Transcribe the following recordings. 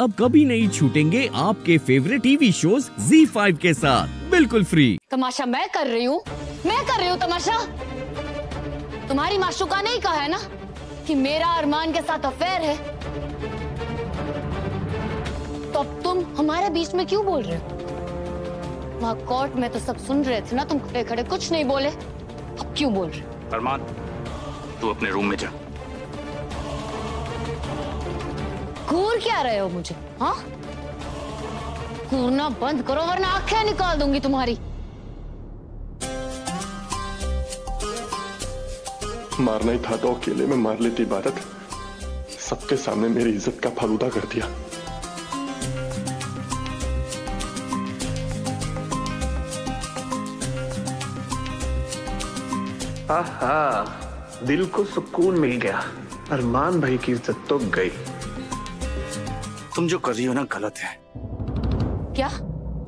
अब कभी नहीं छूटेंगे आपके फेवरेट टीवी शोज Z5 के साथ बिल्कुल फ्री। तमाशा मैं कर रही हूँ तमाशा। तुम्हारी माशूका नहीं कहा है ना कि मेरा अरमान के साथ अफेयर है, तो अब तुम हमारे बीच में क्यों बोल रहे हो? वहाँ कोर्ट में तो सब सुन रहे थे ना, तुम खड़े खड़े कुछ नहीं बोले, अब क्यों बोल रहे? अरमान तू अपने रूम में जा। घूर क्या रहे हो मुझे? हाँ, घूरना बंद करो वरना आंखें निकाल दूंगी तुम्हारी। मारना ही था तो अकेले में मार लेती इबादत, सबके सामने मेरी इज्जत का फालूदा कर दिया। आहा, दिल को सुकून मिल गया, अरमान भाई की इज्जत तो गई। तुम जो कर रही हो ना गलत है। क्या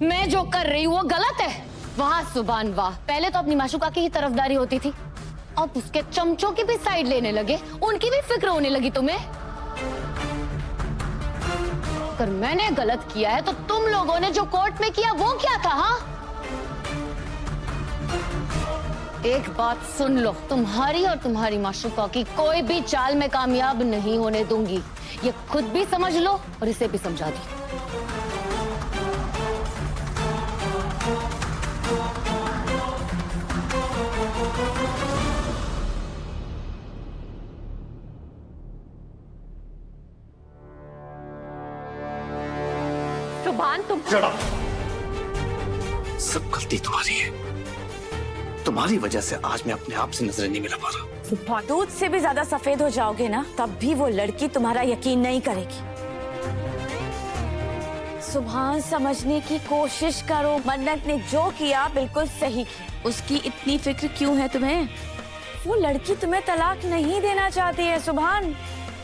मैं जो कर रही हूँ वो गलत है? वाह सुभान वाह, पहले तो अपनी माशूका की ही तरफदारी होती थी, अब उसके चमचों की भी साइड लेने लगे, उनकी भी फिक्र होने लगी तुम्हें। अगर मैंने गलत किया है तो तुम लोगों ने जो कोर्ट में किया वो क्या था? हाँ, एक बात सुन लो, तुम्हारी और तुम्हारी माशूका की कोई भी चाल में कामयाब नहीं होने दूंगी। ये खुद भी समझ लो और इसे भी समझा दो। सुभान तुम चढ़ा, सब गलती तुम्हारी है, तुम्हारी वजह से आज मैं अपने आप से नजरें नहीं मिला पा रहा। दूध से भी ज्यादा सफेद हो जाओगे ना, तब भी वो लड़की तुम्हारा यकीन नहीं करेगी। सुभान समझने की कोशिश करो, मन्नत ने जो किया बिल्कुल सही किया। उसकी इतनी फिक्र क्यों है तुम्हें? वो लड़की तुम्हें तलाक नहीं देना चाहती है सुभान,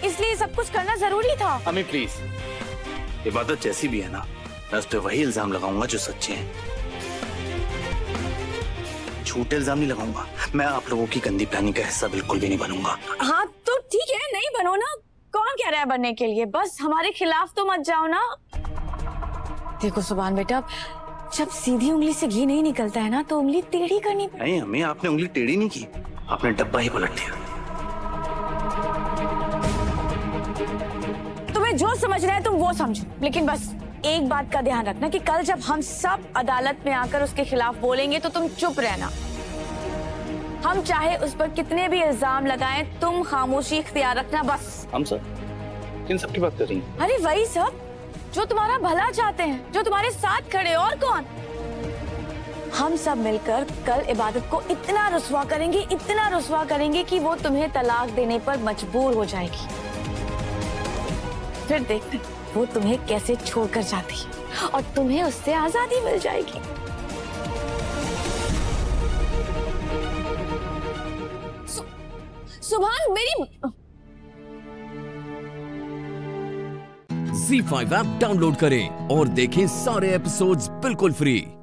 इसलिए सब कुछ करना जरूरी था। अम्मी प्लीज, इबादत जैसी भी है ना, मैं उस पर वही इल्जाम लगाऊंगा जो सच्चे है, झूठे इल्जाम नहीं लगाऊंगा। मैं आप लोगों की गंदी प्लानिंग का हिस्सा बिल्कुल भी नहीं बनूंगा। हाँ तो ठीक है, नहीं बनो ना, कौन कह रहा है बनने के लिए, बस हमारे खिलाफ तो मत जाओ ना। देखो सुभान बेटा, जब सीधी उंगली से घी नहीं निकलता है ना तो उंगली टेढ़ी करनी। नहीं हमें, आपने उंगली टेढ़ी नहीं की, आपने डब्बा ही पलट दिया। तुम्हें जो समझना है तुम वो समझो, लेकिन बस एक बात का ध्यान रखना कि कल जब हम सब अदालत में आकर उसके खिलाफ बोलेंगे तो तुम चुप रहना। हम चाहे उस पर कितने भी इल्जाम लगाएं, तुम खामोशी इख्तियार रखना बस। हम सर किन सब की बात कर रही हैं? अरे वही सब जो तुम्हारा भला चाहते हैं, जो तुम्हारे साथ खड़े, और कौन। हम सब मिलकर कल इबादत को इतना रुसवा करेंगे कि वो तुम्हें तलाक देने पर मजबूर हो जाएगी। फिर देखते वो तुम्हें कैसे छोड़कर जाती है और तुम्हें उससे आजादी मिल जाएगी। सुभान मेरी। Z5 ऐप डाउनलोड करें और देखें सारे एपिसोड्स बिल्कुल फ्री।